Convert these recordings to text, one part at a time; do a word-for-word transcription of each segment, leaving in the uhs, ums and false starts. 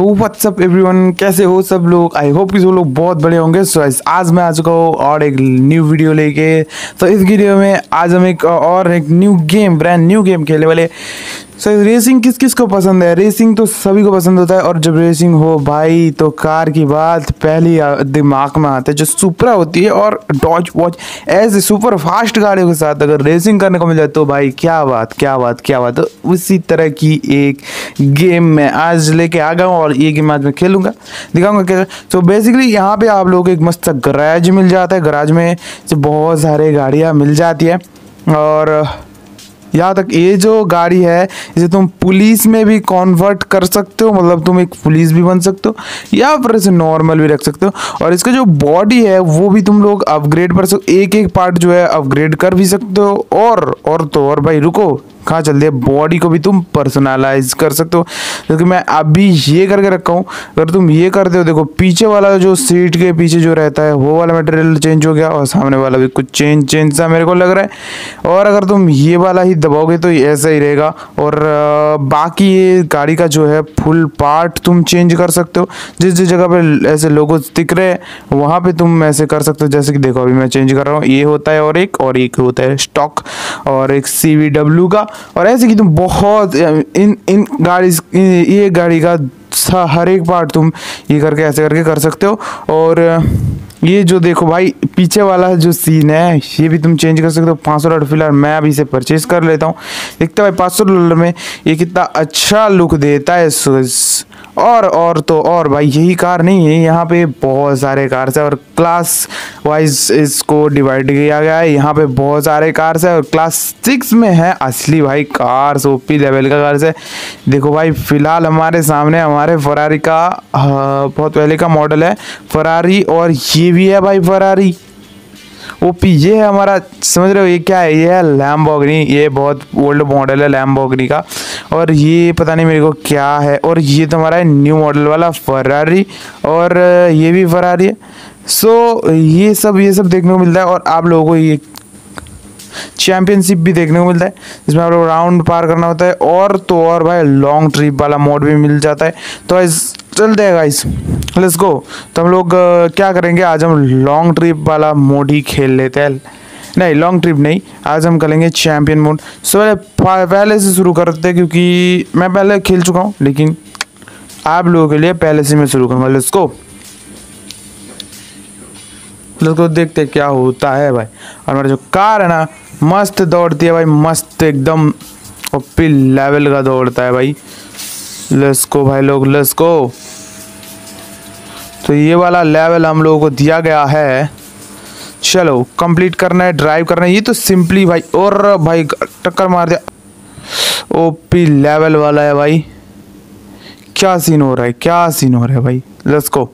तो WhatsApp everyone, कैसे हो सब लोग। आई होप कि सब लोग बहुत बड़े होंगे। सो so, आज मैं आ चुका हूँ और एक न्यू वीडियो लेके। तो so, इस वीडियो में आज हम एक और एक new game, brand new game खेलने वाले। सो so, रेसिंग किस किस को पसंद है? रेसिंग तो सभी को पसंद होता है, और जब रेसिंग हो भाई तो कार की बात पहली दिमाग में आती है जो सुप्रा होती है और डॉज वॉच। ऐसे सुपर फास्ट गाड़ियों के साथ अगर रेसिंग करने को मिल जाए तो भाई क्या बात क्या बात क्या बात। तो उसी तरह की एक गेम मैं आज लेके आ गया हूँ और ये गेम आज मैं खेलूँगा, दिखाऊँगा क्या। तो बेसिकली यहाँ पर आप लोग एक मस्त गराज मिल जाता है। गराज में बहुत सारे गाड़ियाँ मिल जाती है, और यहाँ तक ये जो गाड़ी है इसे तुम पुलिस में भी कन्वर्ट कर सकते हो, मतलब तुम एक पुलिस भी बन सकते हो या फिर इसे नॉर्मल भी रख सकते हो। और इसका जो बॉडी है वो भी तुम लोग अपग्रेड कर सकते हो, एक एक पार्ट जो है अपग्रेड कर भी सकते हो। और और तो और भाई रुको, कहाँ चल दिया, बॉडी को भी तुम पर्सनलाइज कर सकते हो, क्योंकि मैं अभी ये करके रखा हूँ। अगर तुम ये करते हो, देखो पीछे वाला जो सीट के पीछे जो रहता है वो वाला मटेरियल चेंज हो गया, और सामने वाला भी कुछ चेंज चेंज सा मेरे को लग रहा है। और अगर तुम ये वाला ही दबाओगे तो ये ऐसा ही रहेगा। और बाकी ये गाड़ी का जो है फुल पार्ट तुम चेंज कर सकते हो, जिस जिस जगह पर ऐसे लोगो दिख रहे हैं वहाँ पर तुम ऐसे कर सकते हो। जैसे कि देखो अभी मैं चेंज कर रहा हूँ, ये होता है और एक और एक होता है स्टॉक और एक सी वी डब्ल्यू का। और ऐसे कि तुम बहुत इन इन गाड़ी ये गाड़ी का हर एक पार्ट तुम ये करके ऐसे करके कर सकते हो। और ये जो देखो भाई पीछे वाला जो सीन है ये भी तुम चेंज कर सकते हो। पाँच सौ डॉलर फिलहाल मैं अभी इसे परचेज कर लेता हूँ, देखते भाई पाँच सौ डॉलर में ये कितना अच्छा लुक देता है। और और तो और भाई यही कार नहीं है, यहाँ पे बहुत सारे कार्स है, और क्लास वाइज इसको डिवाइड किया गया है। यहाँ पे बहुत सारे कार्स है, और क्लास सिक्स में है असली भाई कार्स, ओपी लेवल का कार्स है। देखो भाई फिलहाल हमारे सामने हमारे फरारी का बहुत पहले का मॉडल है फरारी, और ये भी है भाई फरारी ओपी। ये है हमारा, समझ रहे हो ये क्या है, ये है लैम्बोर्गिनी, ये बहुत ओल्ड मॉडल है लैम्बोर्गिनी का। और ये पता नहीं मेरे को क्या है। और ये तो हमारा है न्यू मॉडल वाला फरारी, और ये भी फरारी है। सो ये सब ये सब देखने को मिलता है, और आप लोगों को ये चैम्पियनशिप भी देखने को मिलता है जिसमें आप लोग राउंड पार करना होता है। और तो और भाई लॉन्ग ट्रिप वाला मोड भी मिल जाता है। तो इस चलते हैं गाइस, लेट्स गो। तो हम लोग क्या करेंगे, आज हम लॉन्ग ट्रिप वाला मोड ही खेल लेते हैं। नहीं लॉन्ग ट्रिप नहीं, आज हम करेंगे चैम्पियन मोड। सो पहले से शुरू करते हैं, क्योंकि मैं पहले खेल चुका हूँ, लेकिन आप लोगों के लिए पहले से मैं शुरू करूँगा। लेट्स गो लेट्स गो, देखते क्या होता है भाई। और मेरा जो कार है ना मस्त दौड़ती है भाई, मस्त एकदम ओपी लेवल का दौड़ता है भाई। लेट्स गो भाई लोग, लेट्स गो। तो ये वाला लेवल हम लोगों को दिया गया है, चलो कंप्लीट करना है, ड्राइव करना है। ये तो सिंपली भाई, और भाई टक्कर मार दिया, ओपी लेवल वाला है भाई। क्या सीन हो रहा है, क्या सीन हो रहा है भाई। Let's go.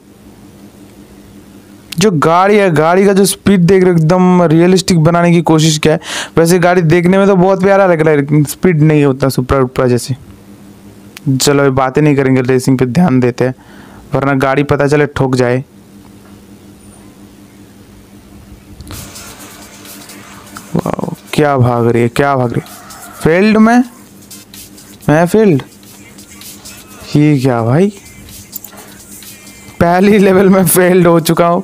जो गाड़ी है, गाड़ी का जो स्पीड देख रहे हो, एकदम रियलिस्टिक बनाने की कोशिश किया है। वैसे गाड़ी देखने में तो बहुत प्यारा लग रहा है, लेकिन स्पीड नहीं होता सुप्रा उप्रा जैसे। चलो बातें नहीं करेंगे, रेसिंग पे ध्यान देते हैं, वरना गाड़ी पता चले ठोक जाए। वाह क्या भाग रही है, क्या भाग रही है। फील्ड में मैं फील्ड, ये क्या भाई, पहली लेवल में फेल्ड हो चुका हूँ,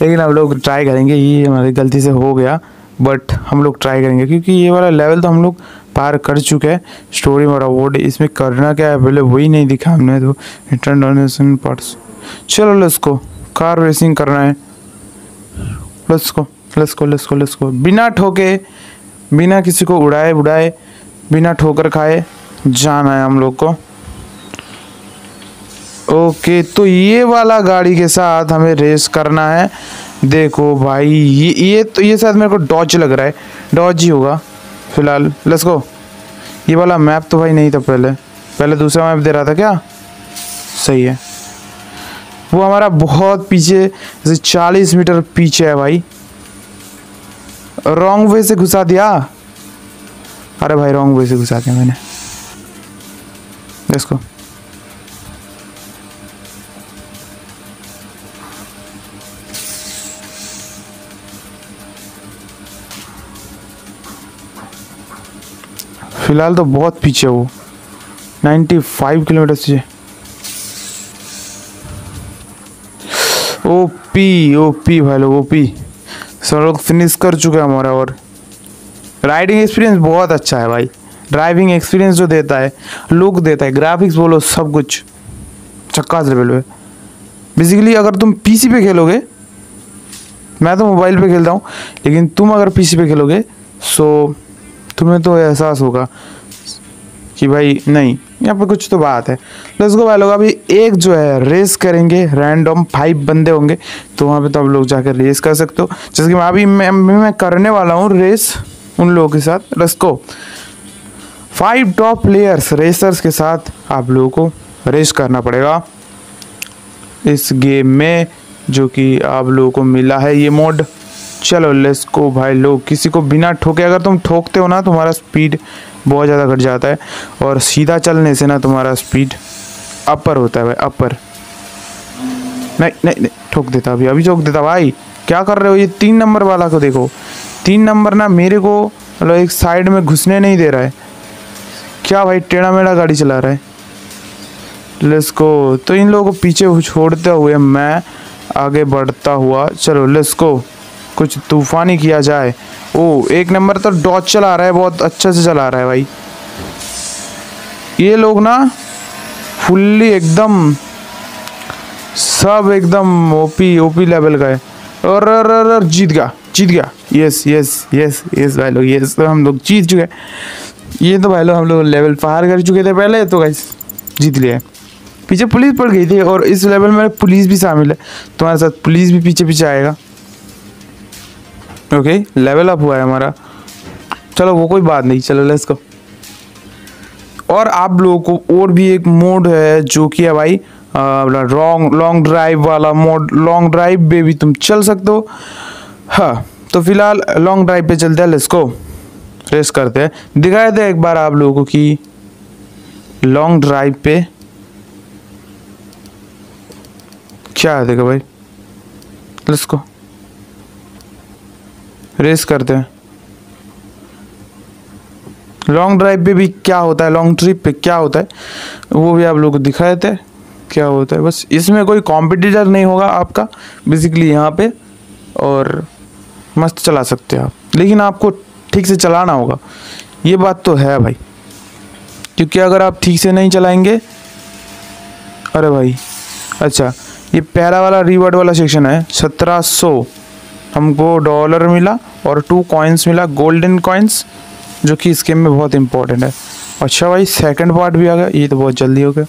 लेकिन हम लोग ट्राई करेंगे। ये हमारी गलती से हो गया, बट हम लोग ट्राई करेंगे, क्योंकि ये वाला लेवल तो हम लोग पार कर चुके हैं। स्टोरी में अवॉर्ड, इसमें करना क्या है पहले वही नहीं दिखा हमने, तो रिटर्न डोनेशन पार्ट्स। चलो लेट्स गो, कार रेसिंग करना है। Let's go let's go let's go let's go. बिना ठोके, बिना किसी को उड़ाए उड़ाए, बिना ठोकर खाए जाना है हम लोग को। ओके okay, तो ये वाला गाड़ी के साथ हमें रेस करना है। देखो भाई ये ये तो ये साथ मेरे को डॉज लग रहा है, डॉज ही होगा फिलहाल। Let's go. ये वाला मैप तो भाई नहीं था पहले, पहले दूसरा मैप दे रहा था क्या, सही है। वो हमारा बहुत पीछे, जैसे चालीस मीटर पीछे है भाई। रॉन्ग वे से घुसा दिया, अरे भाई रॉन्ग वे से घुसा दिया मैंने। Let's go. फिलहाल तो बहुत पीछे हो, नाइन्टी फाइव किलोमीटर से। ओपी ओपी भाई लोग ओपी। सब लोग फिनिश कर चुके हैं हमारा। और राइडिंग एक्सपीरियंस बहुत अच्छा है भाई, ड्राइविंग एक्सपीरियंस जो देता है, लुक देता है, ग्राफिक्स बोलो सब कुछ चक्का लेवल पे। बेसिकली अगर तुम पीसी पे खेलोगे, मैं तो मोबाइल पे खेलता हूँ, लेकिन तुम अगर पीसी पे खेलोगे सो तुम्हें तो एहसास होगा कि भाई नहीं यहाँ पे कुछ तो बात है। लेट्स गो भाई लोग, अभी एक जो है रेस करेंगे, रैंडम फाइव बंदे होंगे तो वहाँ पे तो आप लोग जाकर रेस कर सकते हो, जैसे कि मैं अभी मैं, मैं करने वाला हूँ रेस उन लोगों के साथ। Let's go, five top players racers के साथ आप लोगों को रेस करना पड़ेगा इस गेम में, जो कि आप लोगों को मिला है ये मोड। चलो लेट्स गो भाई लोग, किसी को बिना ठोके, अगर तुम ठोकते हो ना तुम्हारा स्पीड बहुत ज़्यादा घट जाता है, और सीधा चलने से ना तुम्हारा स्पीड अपर होता है भाई, अपर। नहीं नहीं नहीं ठोक देता, अभी अभी ठोक देता भाई, क्या कर रहे हो। ये तीन नंबर वाला को देखो, तीन नंबर ना मेरे को मतलब एक साइड में घुसने नहीं दे रहा है, क्या भाई टेढ़ा मेढ़ा गाड़ी चला रहा है। लेट्स गो, तो इन लोगों को पीछे छोड़ते हुए मैं आगे बढ़ता हुआ। चलो लेट्स गो, कुछ तूफानी किया जाए। ओ एक नंबर तो डॉज चला रहा है, बहुत अच्छे से चला रहा है भाई। ये लोग ना फुल्ली एकदम सब एकदम ओपी ओपी लेवल गए। और अर अर अर जीत गया जीत गया, यस यस यस यस भाई लोग, यस तो हम लोग जीत चुके। ये तो भाई लोग हम लोग लेवल पार कर चुके थे पहले, तो गाइस जीत लिया। पीछे पुलिस पड़ गई थी और इस लेवल में पुलिस भी शामिल है, तुम्हारे साथ पुलिस भी पीछे पीछे आएगा। ओके okay, लेवल अप हुआ है हमारा, चलो वो कोई बात नहीं। चलो लेट्स गो, और आप लोगों को और भी एक मोड है जो कि है भाई लॉन्ग लॉन्ग ड्राइव वाला मोड। लॉन्ग ड्राइव पे भी तुम चल सकते हो। हाँ तो फिलहाल लॉन्ग ड्राइव पे चलते हैं, लेट्स गो रेस करते हैं। दिखाए थे एक बार आप लोगों को कि लॉन्ग ड्राइव पे क्या है, देखो भाई लेट्स गो रेस करते हैं। लॉन्ग ड्राइव पे भी क्या होता है, लॉन्ग ट्रिप पे क्या होता है वो भी आप लोग को दिखाए थे क्या होता है। बस इसमें कोई कॉम्पिटिटर नहीं होगा आपका बेसिकली यहाँ पे, और मस्त चला सकते हैं आप, लेकिन आपको ठीक से चलाना होगा, ये बात तो है भाई, क्योंकि अगर आप ठीक से नहीं चलाएंगे। अरे भाई अच्छा, ये पहला वाला रिवॉर्ड वाला सेक्शन है, सत्रह सौ हमको डॉलर मिला और टू कॉइन्स मिला, गोल्डन कॉइन्स, जो कि इस गेम में बहुत इंपॉर्टेंट है। अच्छा भाई सेकंड पार्ट भी आ गया, ये तो बहुत जल्दी हो गया,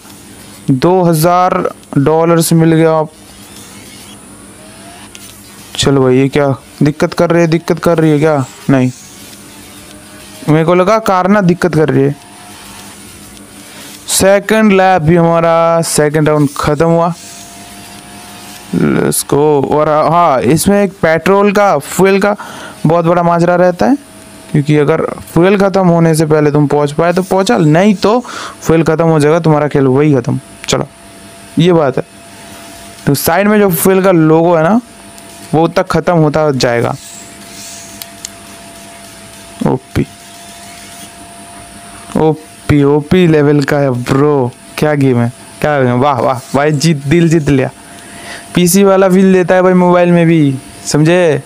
दो हज़ार डॉलर्स मिल गया आप। चलो भाई ये क्या दिक्कत कर रही है, दिक्कत कर रही है क्या, नहीं मेरे को लगा कार ना दिक्कत कर रही है। सेकंड लैप भी हमारा, सेकंड राउंड ख़त्म हुआ। लेट्स गो, और हाँ इसमें एक पेट्रोल का फ्यूल का बहुत बड़ा माजरा रहता है, क्योंकि अगर फ्यूल ख़त्म होने से पहले तुम पहुंच पाए तो पहुंचा, नहीं तो फ्यूल ख़त्म हो जाएगा, तुम्हारा खेल वही ख़त्म। चलो ये बात है, तो साइड में जो फ्यूल का लोगो है ना वो तक ख़त्म होता जाएगा। ओपी ओपी ओपी लेवल का है ब्रो, क्या गेम है, क्या गेम है, वाह वाह भाई, जीत दिल जीत लिया। पीसी वाला फील देता है भाई मोबाइल में भी, समझे।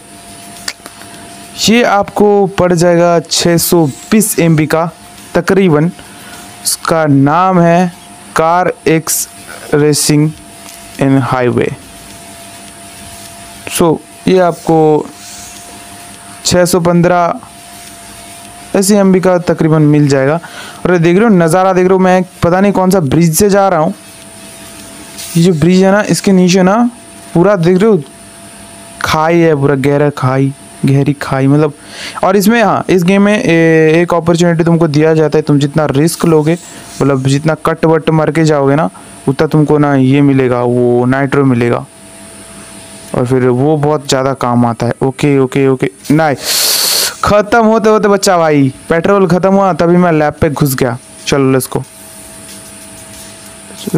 ये आपको पड़ जाएगा छः सौ बीस एमबी का तकरीबन, उसका नाम है कारएक्स रेसिंग इन हाईवे। सो ये आपको छः सौ पंद्रह ऐसी एमबी का तकरीबन मिल जाएगा। और देख रहे हो नज़ारा, देख रहे हो, मैं पता नहीं कौन सा ब्रिज से जा रहा हूँ, ये जो ब्रिज है ना इसके नीचे ना पूरा देख रहे हो खाई है, पूरा गहरा खाई, गहरी खाई मतलब। और इसमें हाँ इस गेम में ए, एक अपॉर्चुनिटी तुमको दिया जाता है, तुम जितना रिस्क लोगे मतलब जितना कट वट मर के जाओगे ना उतना तुमको ना ये मिलेगा, वो नाइट्रो मिलेगा, और फिर वो बहुत ज़्यादा काम आता है। ओके ओके ओके, ना ख़त्म होते होते बच्चा भाई पेट्रोल ख़त्म हुआ तभी मैं लैब पे घुस गया। चलो लेट्स गो,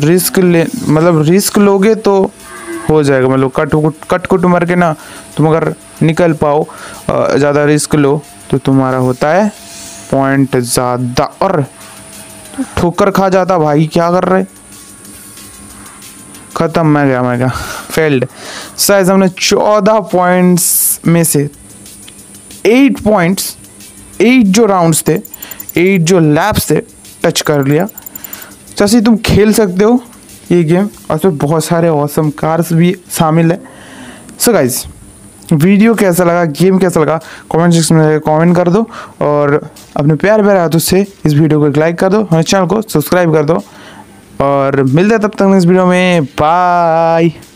रिस्क ले मतलब रिस्क लोगे तो हो जाएगा, मतलब कट कुट कट कुट मर के ना तुम अगर निकल पाओ, ज़्यादा रिस्क लो तो तुम्हारा होता है पॉइंट ज़्यादा। और ठोकर खा जाता भाई, क्या कर रहे, ख़त्म, मैं गया मैं गया फेल्ड। शायद हमने चौदह पॉइंट्स में से एट पॉइंट्स एट जो राउंड्स थे एट जो लैप्स थे टच कर लिया। चाची तुम खेल सकते हो ये गेम और फिर बहुत सारे ऑसम कार्स भी शामिल है। सो गाइज वीडियो कैसा लगा, गेम कैसा लगा, कमेंट सेक्शन में कमेंट कर दो और अपने प्यार प्यारे हाथों से इस वीडियो को एक लाइक कर दो, हमारे चैनल को सब्सक्राइब कर दो और मिलते हैं तब तक इस वीडियो में। बाय।